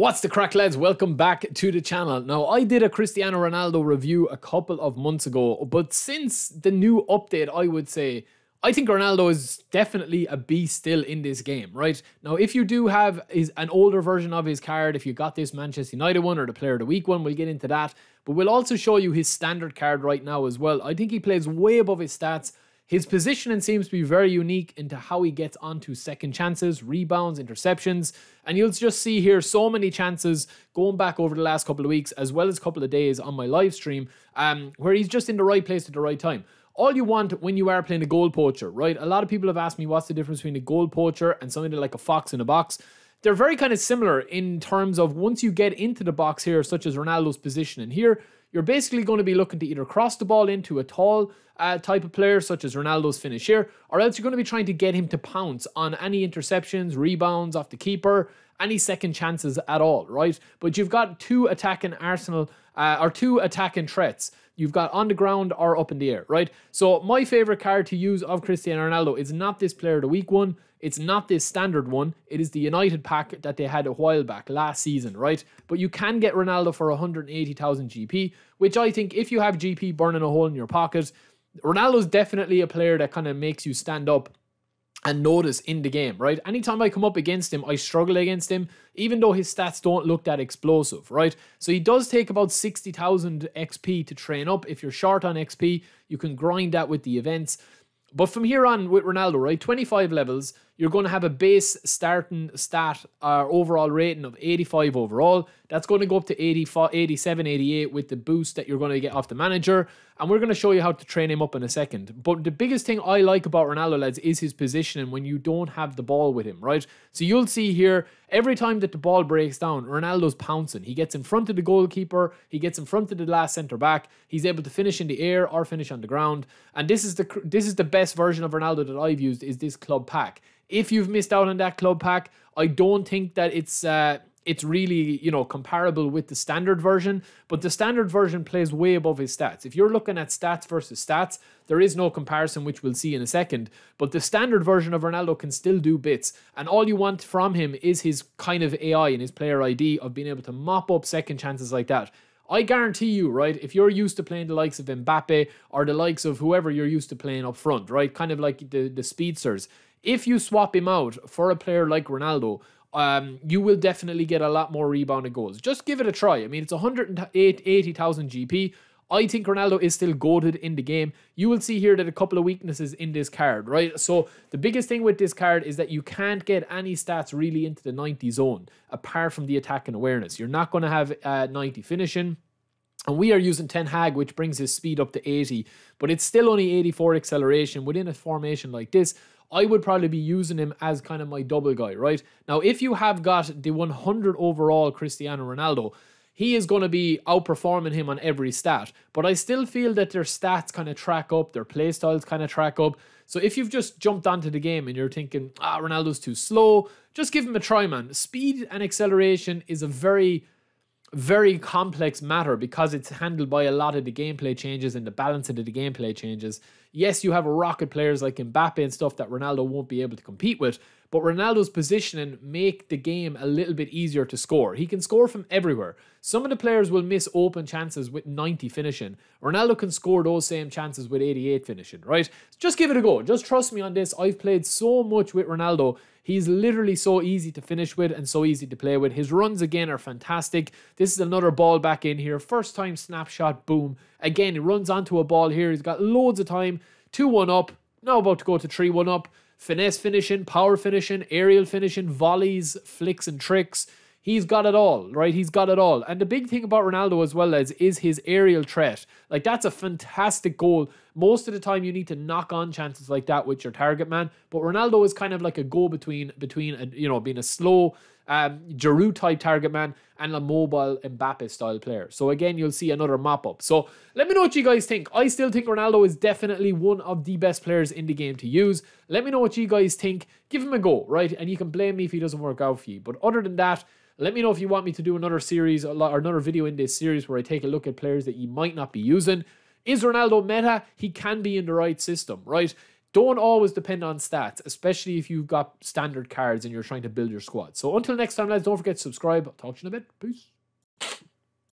What's the crack, lads? Welcome back to the channel. Now, I did a Cristiano Ronaldo review a couple of months ago, but since the new update, I would say, I think Ronaldo is definitely a beast still in this game, right? Now, if you do have an older version of his card, if you got this Manchester United one or the Player of the Week one, we'll get into that. But we'll also show you his standard card right now as well. I think he plays way above his stats. His positioning seems to be very unique into how he gets onto second chances, rebounds, interceptions. And you'll just see here so many chances going back over the last couple of weeks, as well as a couple of days on my live stream, where he's just in the right place at the right time. All you want when you are playing a goal poacher, right? A lot of people have asked me, what's the difference between a goal poacher and something like a fox in a box? They're very kind of similar in terms of once you get into the box here, such as Ronaldo's position in here, you're basically going to be looking to either cross the ball into a tall type of player, such as Ronaldo's finish here, or else you're going to be trying to get him to pounce on any interceptions, rebounds off the keeper, any second chances at all, right? But you've got two attacking Arsenal, or two attacking threats. You've got on the ground or up in the air, right? So my favorite card to use of Cristiano Ronaldo is not this Player of the Week one. It's not this standard one. It is the United pack that they had a while back last season, right? But you can get Ronaldo for 180,000 GP, which I think if you have GP burning a hole in your pocket, Ronaldo's definitely a player that kind of makes you stand up and notice in the game, right? Anytime I come up against him, I struggle against him, even though his stats don't look that explosive, right? So he does take about 60,000 XP to train up. If you're short on XP, you can grind that with the events. But from here on with Ronaldo, right, 25 levels, you're going to have a base starting stat overall rating of 85 overall. That's going to go up to 85, 87, 88 with the boost that you're going to get off the manager. And we're going to show you how to train him up in a second. But the biggest thing I like about Ronaldo, lads, is his positioning when you don't have the ball with him, right? So you'll see here, every time that the ball breaks down, Ronaldo's pouncing. He gets in front of the goalkeeper. He gets in front of the last centre-back. He's able to finish in the air or finish on the ground. And this is the best version of Ronaldo that I've used, is this club pack. If you've missed out on that club pack, I don't think that it's really, you know, comparable with the standard version, but the standard version plays way above his stats. If you're looking at stats versus stats, there is no comparison, which we'll see in a second, but the standard version of Ronaldo can still do bits, and all you want from him is his kind of AI and his player ID of being able to mop up second chances like that. I guarantee you, right, if you're used to playing the likes of Mbappe or the likes of whoever you're used to playing up front, right, kind of like the speedsters, if you swap him out for a player like Ronaldo, you will definitely get a lot more rebounded goals. Just give it a try. I mean, it's 180,000 GP. I think Ronaldo is still goated in the game. You will see here that a couple of weaknesses in this card, right? So the biggest thing with this card is that you can't get any stats really into the 90 zone, apart from the attack and awareness. You're not going to have 90 finishing. And we are using Ten Hag, which brings his speed up to 80, but it's still only 84 acceleration within a formation like this. I would probably be using him as kind of my double guy, right? Now, if you have got the 100 overall Cristiano Ronaldo, he is going to be outperforming him on every stat. But I still feel that their stats kind of track up, their playstyles kind of track up. So if you've just jumped onto the game and you're thinking, ah, Ronaldo's too slow, just give him a try, man. Speed and acceleration is a very complex matter because it's handled by a lot of the gameplay changes and the balance of the gameplay changes. Yes, you have rocket players like Mbappe and stuff that Ronaldo won't be able to compete with, but Ronaldo's positioning make the game a little bit easier to score. He can score from everywhere. Some of the players will miss open chances with 90 finishing. Ronaldo can score those same chances with 88 finishing, right? Just give it a go. Just trust me on this. I've played so much with Ronaldo. He's literally so easy to finish with and so easy to play with. His runs, again, are fantastic. This is another ball back in here. First time snapshot, boom. Again, he runs onto a ball here. He's got loads of time. 2-1 up. Now about to go to 3-1 up. Finesse finishing, power finishing, aerial finishing, volleys, flicks and tricks. He's got it all, right? He's got it all. And the big thing about Ronaldo as well is his aerial threat. Like, that's a fantastic goal. Most of the time, you need to knock on chances like that with your target man. But Ronaldo is kind of like a go-between, you know, being a slow Giroud-type target man and a mobile Mbappe-style player. So again, you'll see another mop-up. So let me know what you guys think. I still think Ronaldo is definitely one of the best players in the game to use. Let me know what you guys think. Give him a go, right? And you can blame me if he doesn't work out for you. But other than that, let me know if you want me to do another series or another video in this series where I take a look at players that you might not be using. Is Ronaldo meta? He can be in the right system, right? Don't always depend on stats, especially if you've got standard cards and you're trying to build your squad. So until next time, lads, don't forget to subscribe. I'll talk to you in a bit. Peace.